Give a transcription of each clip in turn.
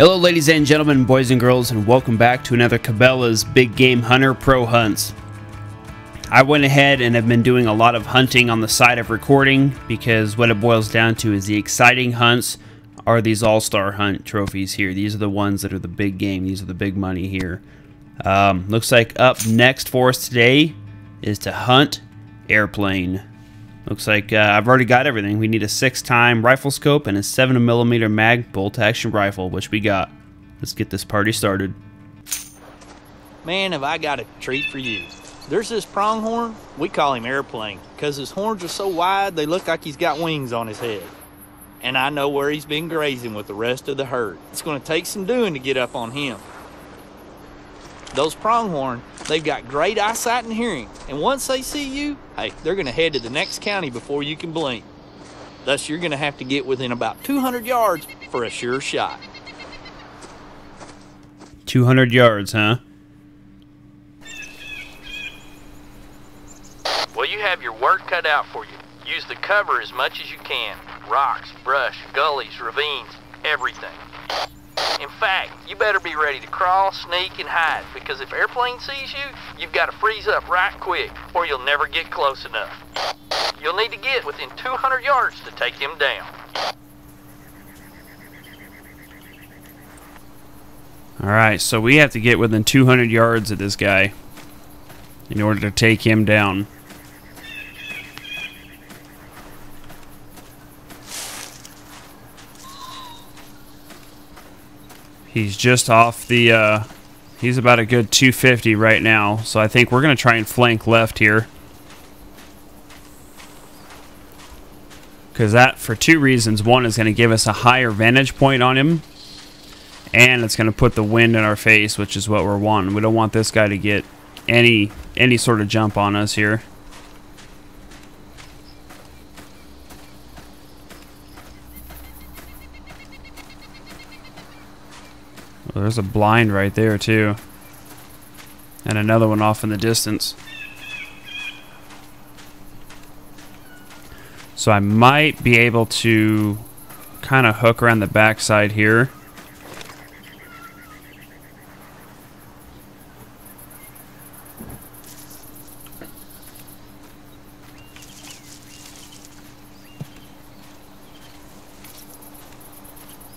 Hello ladies and gentlemen, boys and girls, and welcome back to another Cabela's Big Game Hunter Pro Hunts. I went ahead and have been doing a lot of hunting on the side of recording because what it boils down to is the exciting hunts are these all-star hunt trophies here. These are the ones that are the big game. These are the big money here. Looks like up next for us today is to hunt Airplane. Looks like I've already got everything. We need a 6x rifle scope and a 7mm mag bolt action rifle, which we got. Let's get this party started. Man, have I got a treat for you. There's this pronghorn. We call him Airplane because his horns are so wide they look like he's got wings on his head. And I know where he's been grazing with the rest of the herd. It's going to take some doing to get up on him. Those pronghorn, they've got great eyesight and hearing, and once they see you, hey, they're going to head to the next county before you can blink. Thus, you're going to have to get within about 200 yards for a sure shot. 200 yards, huh? Well, you have your work cut out for you. Use the cover as much as you can. Rocks, brush, gullies, ravines, everything. In fact, you better be ready to crawl, sneak, and hide, because if Airplane sees you, you've got to freeze up right quick, or you'll never get close enough. You'll need to get within 200 yards to take him down. Alright, so we have to get within 200 yards of this guy in order to take him down. He's just off the, he's about a good 250 right now, so I think we're going to try and flank left here. Because that, for two reasons, one is going to give us a higher vantage point on him, and it's going to put the wind in our face, which is what we're wanting. We don't want this guy to get any sort of jump on us here. Well, there's a blind right there, too. And another one off in the distance. So I might be able to kind of hook around the backside here.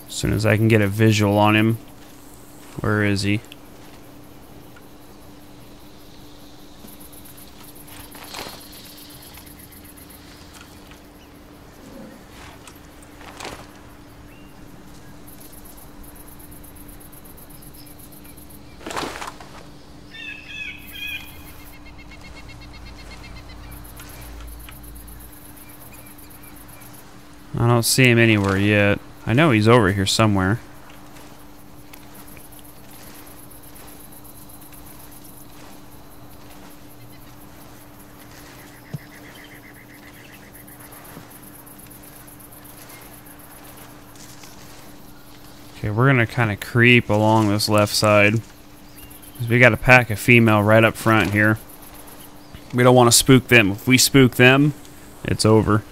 As soon as I can get a visual on him. Where is he? I don't see him anywhere yet. I know he's over here somewhere. Okay, we're gonna kind of creep along this left side. We got a pack of female right up front here. We don't want to spook them. If we spook them, it's over.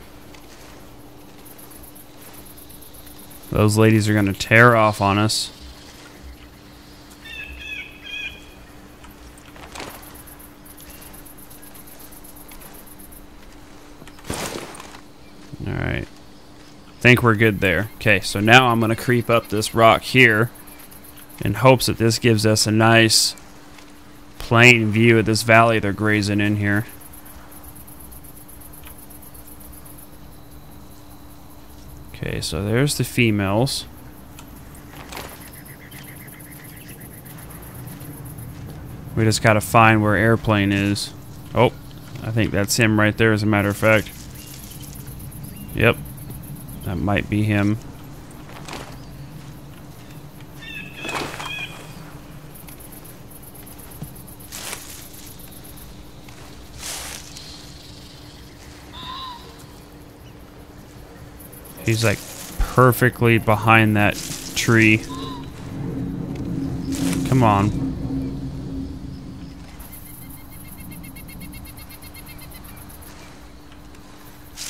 Those ladies are gonna tear off on us. Alright. Think we're good there. Okay, so now I'm going to creep up this rock here in hopes that this gives us a nice plain view of this valley they're grazing in here. Okay, so there's the females. We just got to find where Airplane is. Oh, I think that's him right there, as a matter of fact. Yep. That might be him. He's like perfectly behind that tree. Come on.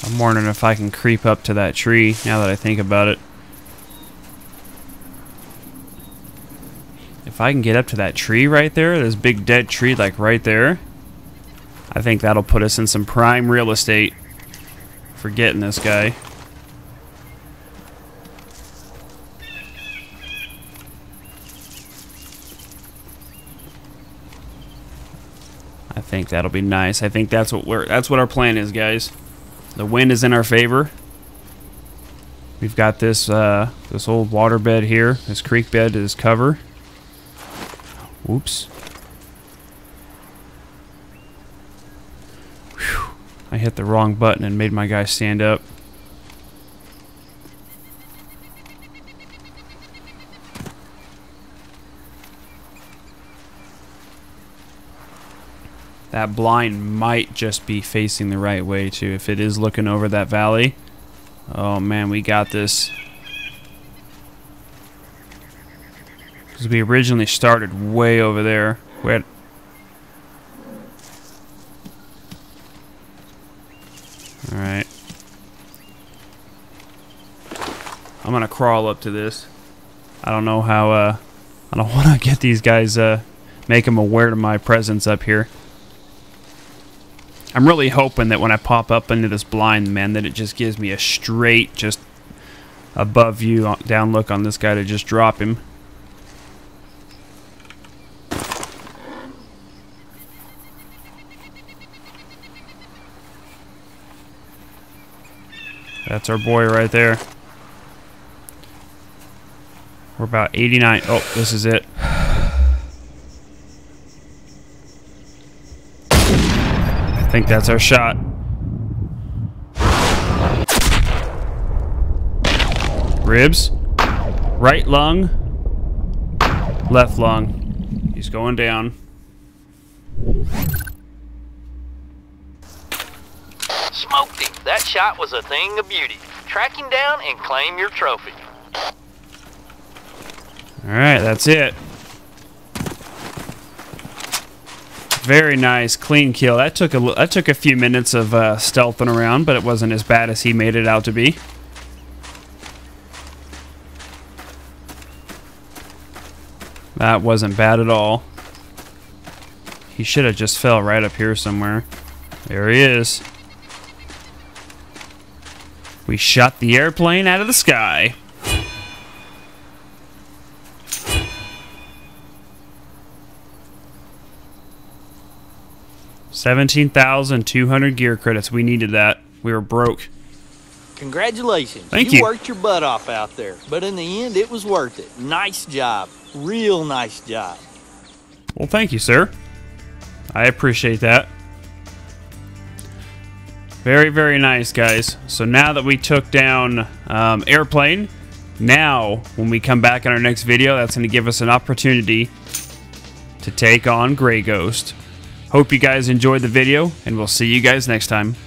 I'm wondering if I can creep up to that tree now that I think about it. If I can get up to that tree right there, this big dead tree like right there, I think that'll put us in some prime real estate for getting this guy. I think that'll be nice. I think that's what our plan is, guys. The wind is in our favor. We've got this this old waterbed here, this creek bed is cover. Whoops. Whew. I hit the wrong button and made my guy stand up. That blind might just be facing the right way too, if it is looking over that valley. Oh man, we got this. Because we originally started way over there. We had... Alright. I'm gonna crawl up to this. I don't know how, I don't wanna get these guys, make them aware of my presence up here. I'm really hoping that when I pop up into this blind, man, that it just gives me a straight, just above view, down look on this guy to just drop him. That's our boy right there. We're about 89. Oh, this is it. I think that's our shot. Ribs. Right lung. Left lung. He's going down. Smoked him. That shot was a thing of beauty. Track him down and claim your trophy. Alright, that's it. Very nice, clean kill. That took a few minutes of stealthing around, but it wasn't as bad as he made it out to be. That wasn't bad at all. He should have just fell right up here somewhere. There he is. We shot the airplane out of the sky. $17,200 gear credits. We needed that. We were broke. Congratulations. Thank you. You worked your butt off out there, but in the end, it was worth it. Nice job. Real nice job. Well, thank you, sir. I appreciate that. Very, very nice, guys. So now that we took down Airplane, now when we come back in our next video, that's going to give us an opportunity to take on Grey Ghost. Hope you guys enjoyed the video, and we'll see you guys next time.